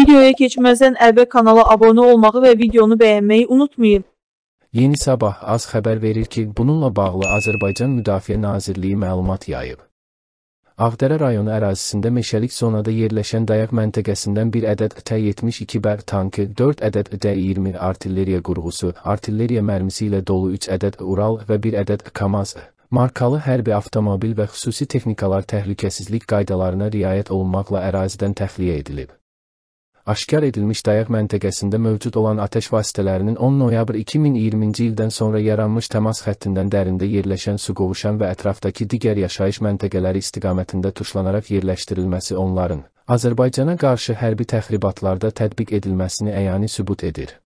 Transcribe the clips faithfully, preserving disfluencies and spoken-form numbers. Videoya keçməzdən əvvəl kanala abone olmağı və videonu bəyənməyi unutmayın. Yeni Sabah az xəbər verir ki, bununla bağlı Azerbaycan Müdafiye Nazirliyi məlumat yayıb. Ağdərə rayonu ərazisində meşəlik zonada yerləşən dayaq məntəqəsindən bir ədəd T yetmiş iki B tankı, dörd ədəd D iyirmi artilleriya qurğusu, artilleriya mərmisi ilə dolu üç ədəd Ural və bir ədəd Kamaz markalı hərbi avtomobil və xüsusi texnikalar təhlükəsizlik qaydalarına riayət olunmaqla ərazidən təxliyə edilib. Aşkar edilmiş dayaq məntəqəsində mövcud olan atəş vasitələrinin on noyabr iki min iyirminci ildən sonra yaranmış təmas xəttindən dərində yerləşən su qovuşan və ətrafdakı digər yaşayış məntəqələri istiqamətində tuşlanaraq yerləşdirilməsi onların Azərbaycana qarşı hərbi təxribatlarda tətbiq edilməsini əyani sübut edir.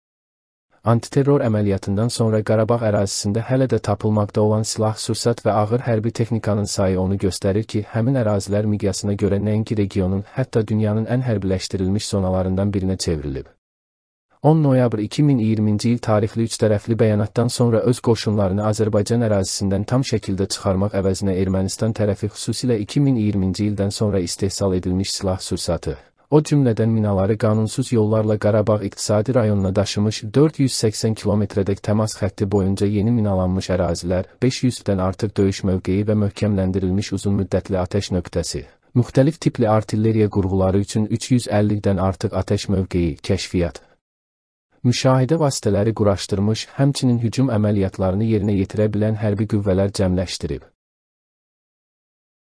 Antiterror əməliyyatından sonra Qarabağ ərazisində hələ də tapılmaqda olan silah, sursat və ağır hərbi texnikanın sayı onu göstərir ki, həmin ərazilər miqyasına görə nəinki regionun, hətta dünyanın ən hərbiləşdirilmiş zonalarından birinə çevrilib. on noyabr iki min iyirminci il tarixli üç tərəfli bəyanatdan sonra öz qoşunlarını Azərbaycan ərazisindən tam şəkildə çıxarmaq əvəzinə Ermənistan tərəfi xüsusilə iki min iyirminci ildən sonra istehsal edilmiş silah, sursatı, o cümlədən minaları qanunsuz yollarla Qarabağ iqtisadi rayonuna daşımış, dörd yüz səksən kilometrədək təmas xətti boyunca yeni minalanmış ərazilər, beş yüzdən artıq döyüş mövqeyi və möhkəmləndirilmiş uzunmüddətli atəş nöqtəsi, müxtəlif tipli artilleriya qurğuları üçün üç yüz əllidən artıq atəş mövqeyi, kəşfiyyat, müşahidə vasitələri quraşdırmış, həmçinin hücum əməliyyatlarını yerinə yetirə bilən hərbi qüvvələr cəmləşdirib.